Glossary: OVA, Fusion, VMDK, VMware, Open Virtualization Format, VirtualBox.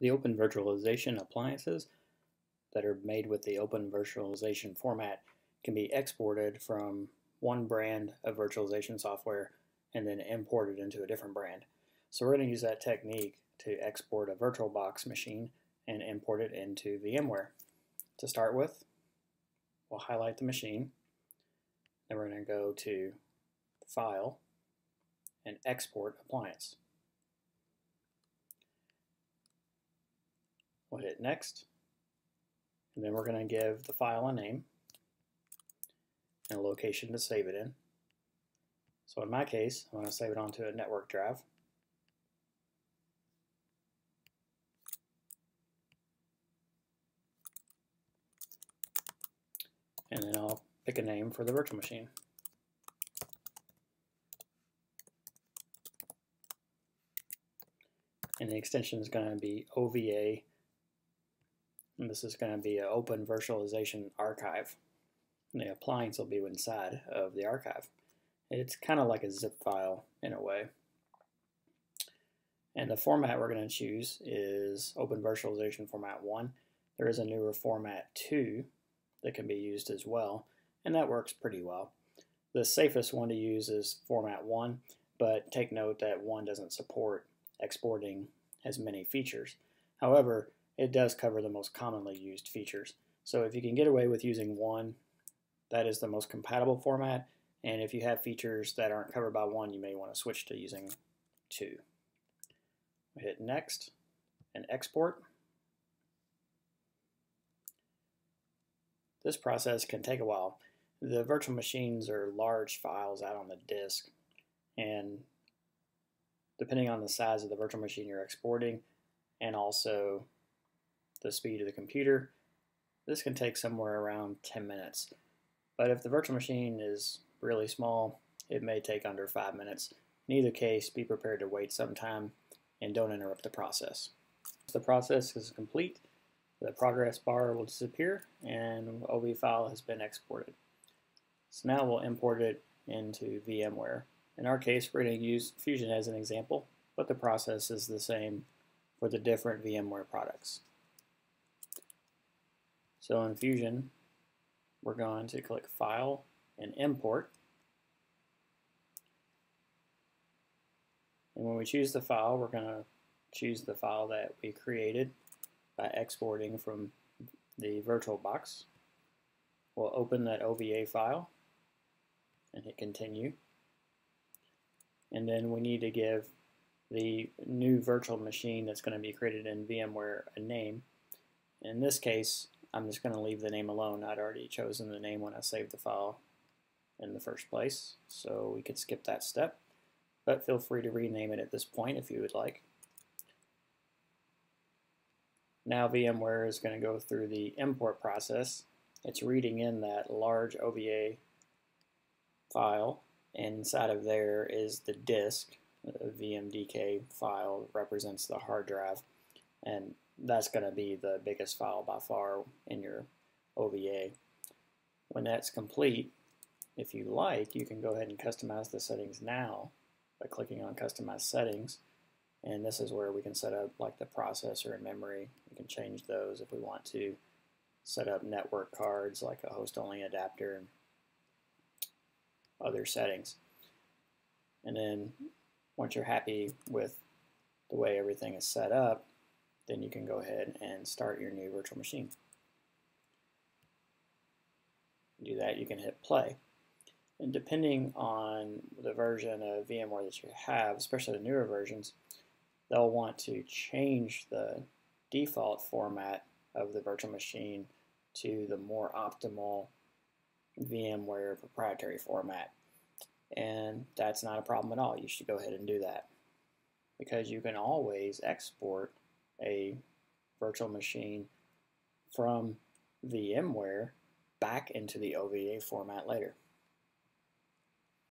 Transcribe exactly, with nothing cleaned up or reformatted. the Open Virtualization appliances that are made with the Open Virtualization format can be exported from one brand of virtualization software and then imported into a different brand. So we're going to use that technique to export a VirtualBox machine and import it into VMware. To start with, we'll highlight the machine. Then we're going to go to File and Export Appliance. We'll hit Next. And then we're going to give the file a name and a location to save it in. So in my case, I'm going to save it onto a network drive. And then I'll pick a name for the virtual machine. And the extension is going to be O V A. And this is going to be an Open Virtualization Archive. And the appliance will be inside of the archive. It's kind of like a zip file in a way. And the format we're going to choose is Open Virtualization Format one. There is a newer Format two that can be used as well, and that works pretty well. The safest one to use is Format one, but take note that one doesn't support exporting as many features. However, it does cover the most commonly used features. So if you can get away with using one, that is the most compatible format, and if you have features that aren't covered by one, you may want to switch to using two. We hit Next and Export. This process can take a while. The virtual machines are large files out on the disk, and depending on the size of the virtual machine you're exporting and also the speed of the computer, this can take somewhere around ten minutes. But if the virtual machine is really small, it may take under five minutes. In either case, be prepared to wait some time and don't interrupt the process. Once the process is complete, the progress bar will disappear and O V A file has been exported. So now we'll import it into VMware. In our case, we're going to use Fusion as an example, but the process is the same for the different VMware products. So in Fusion, we're going to click File and Import. And when we choose the file, we're going to choose the file that we created by exporting from the VirtualBox. We'll open that O V A file and hit Continue. And then we need to give the new virtual machine that's going to be created in VMware a name. In this case, I'm just going to leave the name alone. I'd already chosen the name when I saved the file in the first place, so we could skip that step. But feel free to rename it at this point if you would like. Now VMware is going to go through the import process. It's reading in that large O V A file. Inside of there is the disk. The V M D K file represents the hard drive, and that's going to be the biggest file by far in your O V A. When that's complete, if you like, you can go ahead and customize the settings now by clicking on Customize Settings. And this is where we can set up like the processor and memory. We can change those if we want to. Set up network cards like a host-only adapter and other settings. And then once you're happy with the way everything is set up, then you can go ahead and start your new virtual machine. To do that, you can hit play. And depending on the version of VMware that you have, especially the newer versions, they'll want to change the default format of the virtual machine to the more optimal VMware proprietary format. And that's not a problem at all. You should go ahead and do that, because you can always export a virtual machine from VMware back into the O V A format later.